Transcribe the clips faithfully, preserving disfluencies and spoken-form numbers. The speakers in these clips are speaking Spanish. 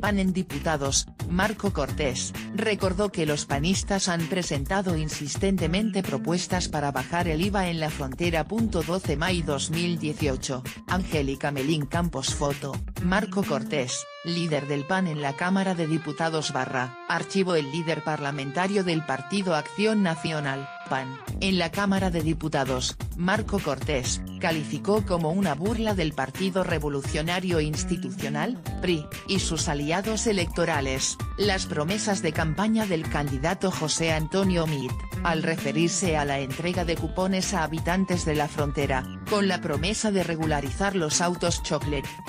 P A N en diputados, Marko Cortés, recordó que los panistas han presentado insistentemente propuestas para bajar el I V A en la frontera. doce de mayo de dos mil dieciocho, Angélica Melín Campos. Foto, Marko Cortés, líder del P A N en la Cámara de Diputados barra, archivo. El líder parlamentario del Partido Acción Nacional, P A N, en la Cámara de Diputados, Marko Cortés, calificó como una burla del Partido Revolucionario Institucional, P R I, y sus aliados electorales, las promesas de campaña del candidato José Antonio Meade, al referirse a la entrega de cupones a habitantes de la frontera, con la promesa de regularizar los autos chocolate.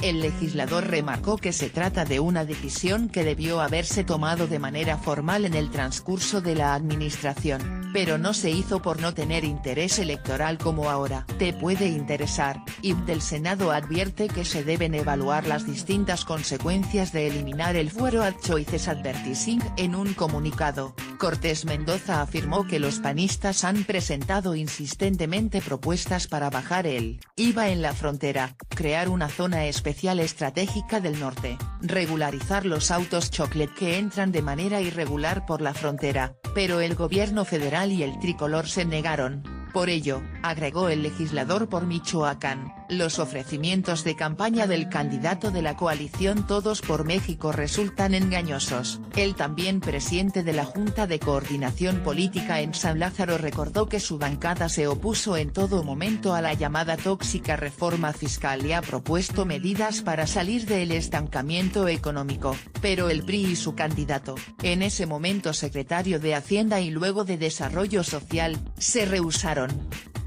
El legislador remarcó que se trata trata de una decisión que debió haberse tomado de manera formal en el transcurso de la administración, pero no se hizo por no tener interés electoral como ahora. Te puede interesar. I V A del Senado advierte que se deben evaluar las distintas consecuencias de eliminar el fuero ad choices advertising. En un comunicado, Cortés Mendoza afirmó que los panistas han presentado insistentemente propuestas para bajar el I V A en la frontera, crear una zona especial estratégica del norte, regularizar los autos chocolate que entran de manera irregular por la frontera, pero el gobierno federal y el tricolor se negaron. Por ello, agregó el legislador por Michoacán, los ofrecimientos de campaña del candidato de la coalición Todos por México resultan engañosos. El también presidente de la Junta de Coordinación Política en San Lázaro recordó que su bancada se opuso en todo momento a la llamada tóxica reforma fiscal y ha propuesto medidas para salir del estancamiento económico, pero el P R I y su candidato, en ese momento secretario de Hacienda y luego de Desarrollo Social, se rehusaron.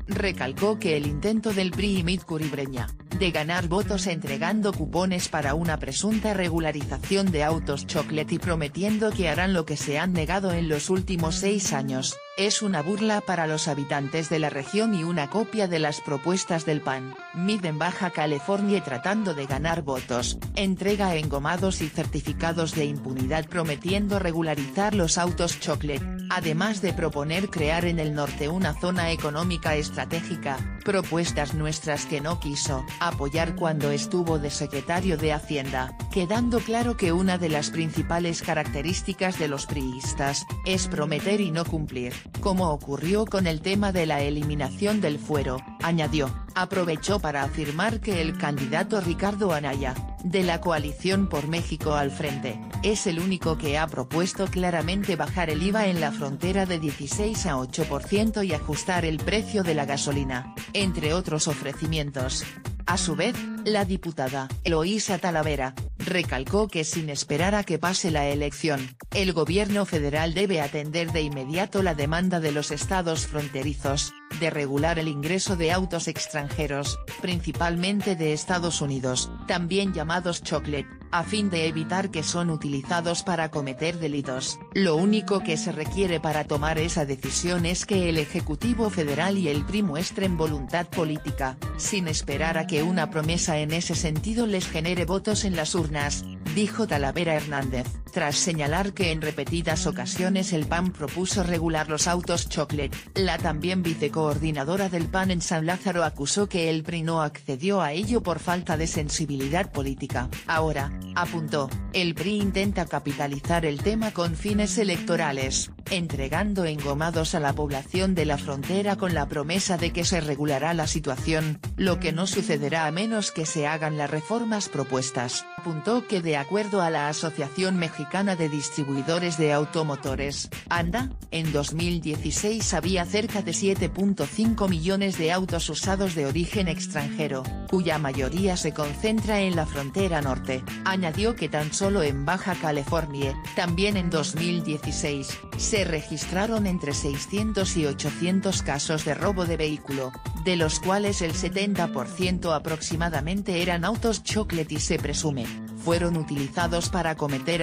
Recalcó que el intento del P R I y Meade Curibreña, de ganar votos entregando cupones para una presunta regularización de autos chocolate y prometiendo que harán lo que se han negado en los últimos seis años, es una burla para los habitantes de la región y una copia de las propuestas del P A N, Meade en Baja California tratando de ganar votos, entrega engomados y certificados de impunidad prometiendo regularizar los autos chocolate, además de proponer crear en el norte una zona económica estratégica, propuestas nuestras que no quiso apoyar cuando estuvo de secretario de Hacienda, quedando claro que una de las principales características de los priistas, es prometer y no cumplir, como ocurrió con el tema de la eliminación del fuero, añadió. Aprovechó para afirmar que el candidato Ricardo Anaya, de la coalición Por México al frente, es el único que ha propuesto claramente bajar el I V A en la frontera de dieciséis a ocho por ciento y ajustar el precio de la gasolina, entre otros ofrecimientos. A su vez, la diputada Eloísa Talavera, recalcó que sin esperar a que pase la elección, el gobierno federal debe atender de inmediato la demanda de los estados fronterizos, de regular el ingreso de autos extranjeros, principalmente de Estados Unidos, también llamados chocolate, a fin de evitar que son utilizados para cometer delitos. Lo único que se requiere para tomar esa decisión es que el Ejecutivo Federal y el P R I muestren voluntad política, sin esperar a que una promesa en ese sentido les genere votos en las urnas, dijo Talavera Hernández, tras señalar que en repetidas ocasiones el P A N propuso regular los autos chocolate. La también vicecoordinadora del P A N en San Lázaro acusó que el P R I no accedió a ello por falta de sensibilidad política. Ahora, apuntó, el P R I intenta capitalizar el tema con fines electorales, entregando engomados a la población de la frontera con la promesa de que se regulará la situación, lo que no sucederá a menos que se hagan las reformas propuestas. Apuntó que de acuerdo a la Asociación Mexicana de Distribuidores de Automotores, ANDA, en dos mil dieciséis había cerca de siete punto cinco millones de autos usados de origen extranjero, cuya mayoría se concentra en la frontera norte. Añadió que tan solo en Baja California, también en dos mil dieciséis, se registraron entre seiscientos y ochocientos casos de robo de vehículo, de los cuales el setenta por ciento aproximadamente eran autos chocolate y se presume, fueron utilizados para cometer actos